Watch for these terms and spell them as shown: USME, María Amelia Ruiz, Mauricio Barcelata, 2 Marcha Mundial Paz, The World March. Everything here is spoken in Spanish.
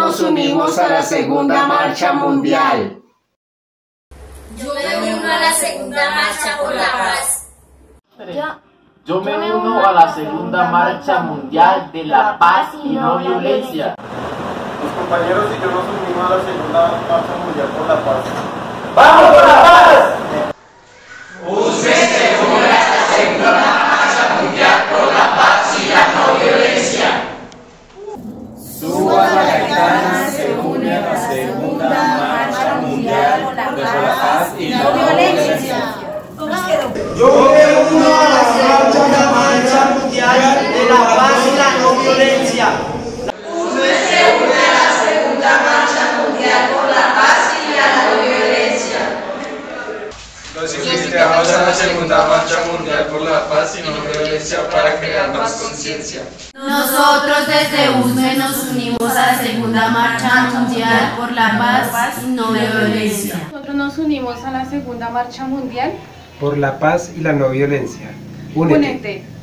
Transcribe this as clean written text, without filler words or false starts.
nos unimos a la Segunda Marcha Mundial. Yo me uno a la Segunda Marcha por la Paz. Yo me uno a la Segunda Marcha Mundial de la Paz y no violencia. Mis compañeros y yo nos unimos a la Segunda Marcha Mundial por la Paz. ¡Vamos por la Paz! Usted se une a la Segunda Marcha Mundial por la Paz y la no violencia. Suba Vallecana se une a la Segunda Marcha Mundial por la Paz y la no violencia. Yo me uno a la Segunda Marcha Mundial de la Paz y la no violencia. Usted se une a la Segunda Marcha Mundial por la Paz y la no violencia. Los invitados a la Segunda Marcha Mundial por la Paz y no violencia para crear más conciencia. Nosotros desde USME nos unimos a la Segunda Marcha Mundial por la Paz y no violencia. Nosotros nos unimos a la Segunda Marcha Mundial por la Paz y la no violencia. Únete.